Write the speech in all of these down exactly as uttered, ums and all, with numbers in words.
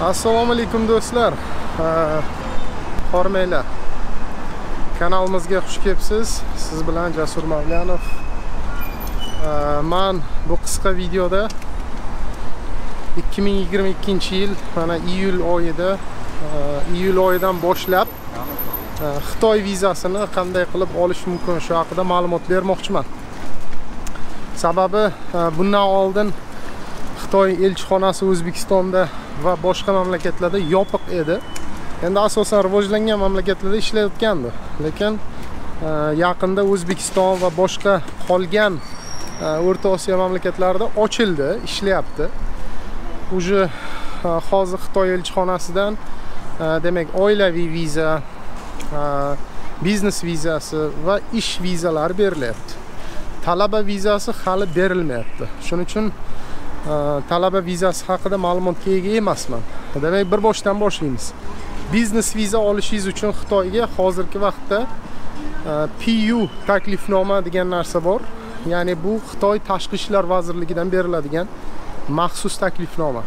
Assalomu alaykum do'stlar. Hormanglar. Kanalimizga xush kelibsiz. Siz bilan Jasur Mavlyanov. Men bu qisqa videoda ikki ming yigirma ikkinchi yil mana iyul oyida, iyul oyidan boshlab Xitoy vizasini qanday qilib olish mumkin shu haqida ma'lumot bermoqchiman. Sababi bundan oldin Xitoy elchixonasi O'zbekistonda va boshqa mamlakatlarda yopiq edi. Endi asosan rivojlangan mamlakatlarda ishlayotgandi. Lekin yaqinda O'zbekiston va boshqa qolgan O'rta Osiyo mamlakatlarida ochildi, ishlayapti. O'sha hozir Xitoy elchixonasidan demak, oilaviy viza, biznes vizasi va ish vizalari berilyapti. Talaba vizasi hali berilmayapti. Shuning uchun talaba vizasi haqida ma'lumotga ega emasman. Demak, bir boshdan boshlaymiz. Biznes viza olishingiz uchun Xitoyga hozirgi vaqtda P U taklifnoma degan narsa bor. Ya'ni bu Xitoy Tashqi ishlar vazirligidan beriladigan maxsus taklifnoma.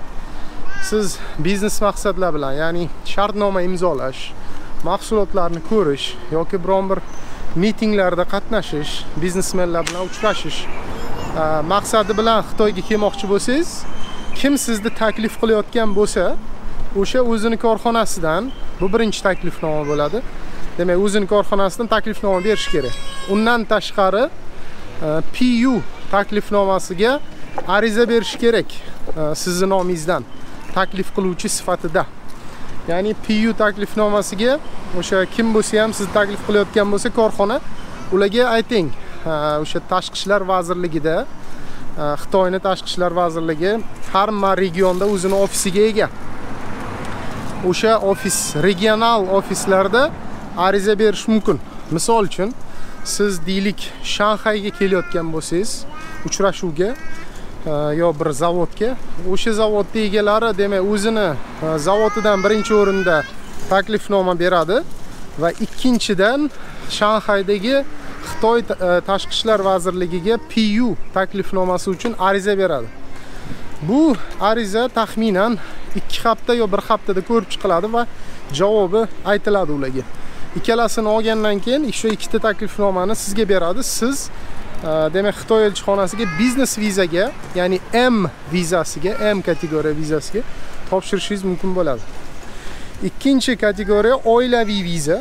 Siz biznes maqsadlar bilan, ya'ni shartnoma imzolash, mahsulotlarni ko'rish yoki biron bir mitinglarda qatnashish, biznesmenlar bilan uchrashish maqsadi bilan Xitoyga kelmoqchi bo'lsangiz, kim sizni taklif qilayotgan bo'lsa, o'sha o'zini korxonasidan, bu birinchi taklifnoma bo'ladi. Demak, o'zini korxonasidan taklifnoma berish kerak. Undan tashqari P U taklifnomasiga ariza berish kerak sizning nomingizdan taklif qiluvchi sifatida. Ya'ni P U taklifnomasiga o'sha kim bo'lsa ham sizni taklif qilayotgan bo'lsa, korxona ularga ayting, o'sha Tashqi ishlar vazirligida, Xitoyning Tashqi ishlar vazirligi har bir regionda o'zining ofisiga ega. O'sha ofis, regional ofislarda ariza berish mumkin. Misol uchun, siz deylik Shanxayga kelayotgan bo'lsangiz, uchrashuvga yo bir zavodga, o'sha zavodda egalari demak o'zini zavodidan birinchi o'rinda taklifnoma beradi va ikkinchidan Shanxaydagi Xitoy Tashqi ishlar vazirligiga P U taklifnomasi uchun ariza beradi. Bu ariza taxminan ikki hafta yo bir haftada ko'rib chiqiladi va javobi aytiladi ularga. Ikkalasini olgandan keyin shu ikkita taklifnomani sizga beradi. Siz demak Xitoy elchixonasiga biznes vizaga, ya'ni M vizasiga, M kategoriya vizasiga topshirishingiz mumkin bo'ladi. Ikkinchi kategoriya oilaviy viza.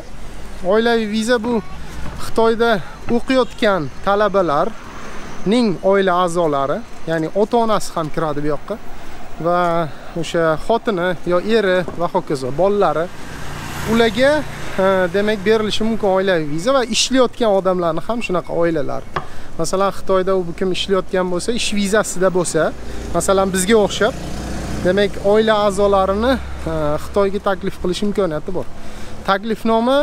Oilaviy viza bu Xitoyda o'qiyotgan talabalarning oila a'zolari, ya'ni ota-onasi ham kiradi bu yoqqa va o'sha xotini yo eri va hokazo bolalari, ularga demak berilishi mumkin oilaviy viza va ishlayotgan odamlarni ham shunaqa oilalar. Masalan, Xitoyda u kim ishlayotgan bo'lsa, ish vizasida bo'lsa, masalan bizga o'xshab, demak oila a'zolarini Xitoyga taklif qilish imkoniyati bor. Taklifnoma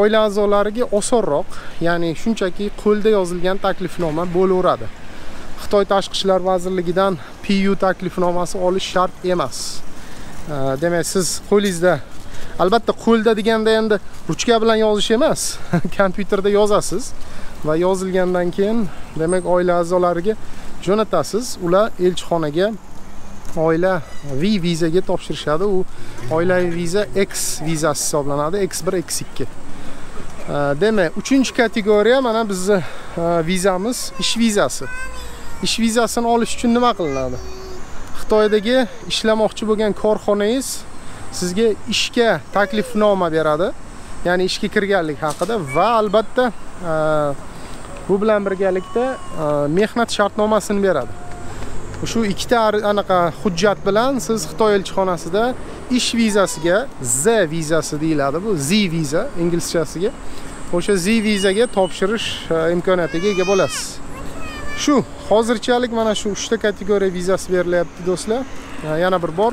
oila a'zolariga osonroq, ya'ni shunchaki qo'lda yozilgan taklifnoma bo'laveradi. Xitoy Tashqi ishlar vazirligidan P U taklifnomasi olish shart emas. Demak, siz qo'lingizda, albatta qo'lda deganda endi ruchka bilan yozish emas, kompyuterda yozasiz va yozilgandan keyin demak oila a'zolariga jo'natasiz. Ular elchixonaga oila V vizaga topshirishadi. U oilaviy viza X vizasi hisoblanadi, X bir, X ikki. Demak, uchinchi kategoriya mana bizning vizamiz ish vizasi. Ish vizasini olish uchun nima qilinadi? Xitoydagi ishlamoqchi bo'lgan korxonangiz sizga ishga taklifnoma beradi, ya'ni ishga kirganlik haqida va albatta bu bilan birgalikda mehnat shartnomasini beradi. Shu ikkita anaqa hujjat bilan siz Xitoy elchixonasida ish vizasiga, Z vizasi deyiladi, bu Z viza inglizchasiga, o'sha Z vizaga topshirish imkoniyatiga ega bo'lasiz. Shu hozirchalik mana shu uchta kategoriya vizasi berilyapti do'stlar. Yana bir bor,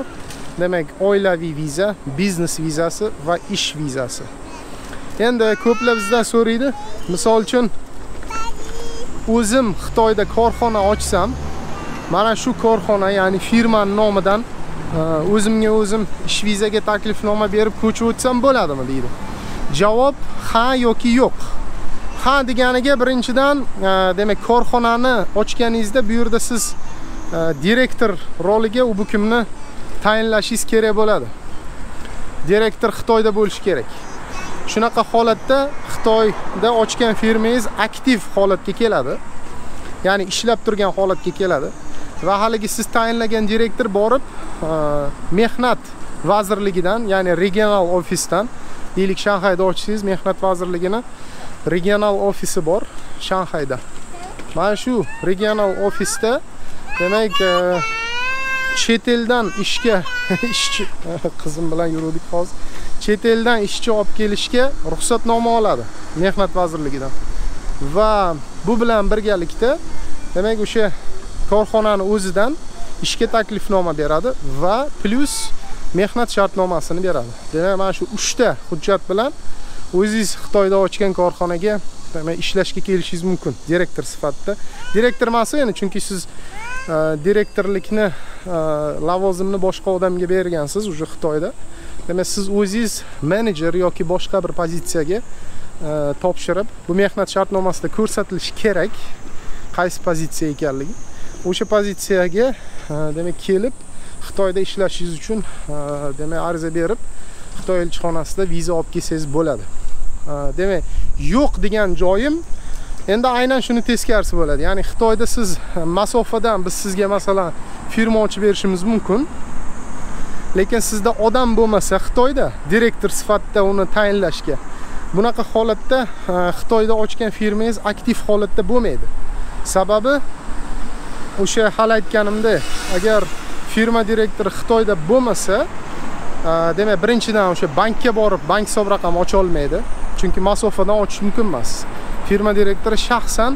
demak oilaviy viza, biznes vizasi va ish vizasi. Endi ko'plar bizdan so'raydi, misol uchun o'zim Xitoyda korxona ochsam, mana shu korxona, ya'ni firmaning nomidan o'zimga o'zim ish vizaga taklifnoma berib ko'chib o'tsam bo'ladimi deydi. Javob ha yoki yo'q. Ha deganiga birinchidan, demak korxonani ochganingizda bu yerda siz direktor roliga u kimni tayinlashingiz kerak bo'ladi. Direktor Xitoyda bo'lishi kerak. Shunaqa holatda Xitoyda ochgan firmangiz aktiv holatga keladi. Ya'ni ishlab turgan holatga keladi. Va haligi siz tayinlagan direktor borib, mehnat vazirligidan, ya'ni regional ofisdan, deylik Shanghayda ochsangiz, mehnat vazirligini regional ofisi bor Shanghayda. Mana shu regional ofisda demak, chet eldan ishga ishchi qizim bilan yurdik hozir. Chet eldan ishchi olib kelishga ruxsatnoma oladi Mehnat vazirligidan. Va bu bilan birgalikda demak o'sha korxonani o'zidan ishga taklifnoma beradi va plus mehnat shartnomasini beradi. Demak, mana shu uch ta hujjat bilan o'zingiz Xitoyda ochgan korxonaga demak ishlashga kelishingiz mumkin direktor sifatida. Direktor emas, ya'ni chunki siz direktorlikni lavozimni boshqa odamga bergansiz o'sha Xitoyda. Demak, siz o'zingiz menejer yoki boshqa bir pozitsiyaga topshirib, bu mehnat shartnomasida ko'rsatilishi kerak qaysi pozitsiya ekanligi. O'sha pozitsiyaga demak kelib Xitoyda ishlashingiz uchun demak ariza berib, Xitoy elchixonasida viza olib kelsangiz bo'ladi. Demak, yo'q degan joyim endi aynan shuni teskarisi bo'ladi. Ya'ni Xitoyda siz masofadan biz sizga masalan firma ochib berishimiz mumkin. Lekin sizda odam bo'lmasa Xitoyda direktor sifatida uni tayinlashga. Bunaqa holatda Xitoyda ochgan firmangiz aktiv holatda bo'lmaydi. Sababi o'sha hal aytganimda, agar firma direktori Xitoyda bo'lmasa, demak birinchidan o'sha bankka borib, bank hisob raqami ocha olmaydi. Chunki masofadan ochish mumkin emas. Firma direktori shaxsan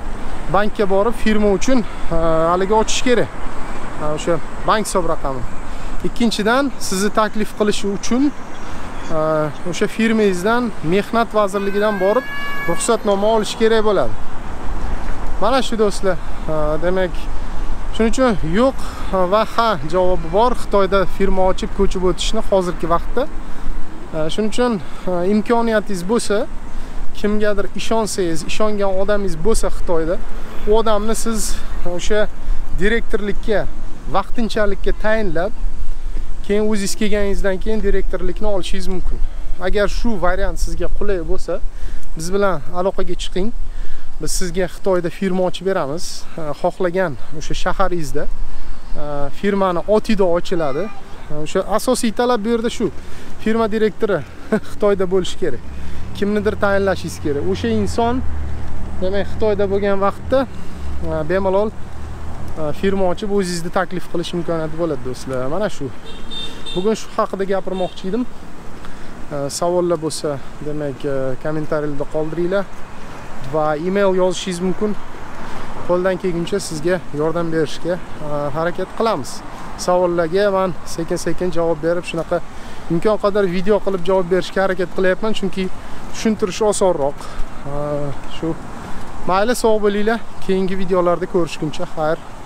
bankka borib, firma uchun haliga ochish kerak. O'sha bank hisob raqami. Ikkinchidan, sizni taklif qilishi uchun o'sha firmangizdan Mehnat vazirligidan borib ruxsatnoma olish kerak bo'ladi. Mana shu do'stlar, demak, shuning uchun yo'q va ha javobi bor Xitoyda firma ochib ko'chib o'tishni hozirgi vaqtda. Shuning uchun imkoniyatingiz bo'lsa, kimgadir ishonsangiz, ishongan odamingiz bo'lsa Xitoyda, u odamni siz o'sha direktorlikka vaqtinchalikka tayinlab, keyin o'zingiz kelganingizdan keyin direktorlikni olishingiz mumkin. Agar shu variant sizga qulay bo'lsa, biz bilan aloqaga chiqing. Biz sizga Xitoyda firma ochib beramiz. Xohlagan o'sha shaharingizda firmani otida ochiladi. O'sha asosiy talab bu yerda shu. Firma direktori Xitoyda bo'lishi kerak. Kimnidir tayinlashingiz kerak. O'sha inson demak Xitoyda bo'lgan vaqtda bemalol firma ochib o'zingizni taklif qilish imkoniyati bo'ladi do'stlar. Mana shu. Bugun shu haqida gapirmoqchi edim. Savollar bo'lsa, demak, kommentariyada qoldiringlar va email yozishingiz mumkin. Qo'ldan kelguncha sizga yordam berishga harakat qilamiz. Savollarga men sekin-sekin javob berib, shunaqa imkon qadar video qilib javob berishga harakat qilyapman, chunki tushuntirish osonroq. Shu mayli, sog' bo'linglar. Keyingi videolarda ko'rishguncha xayr.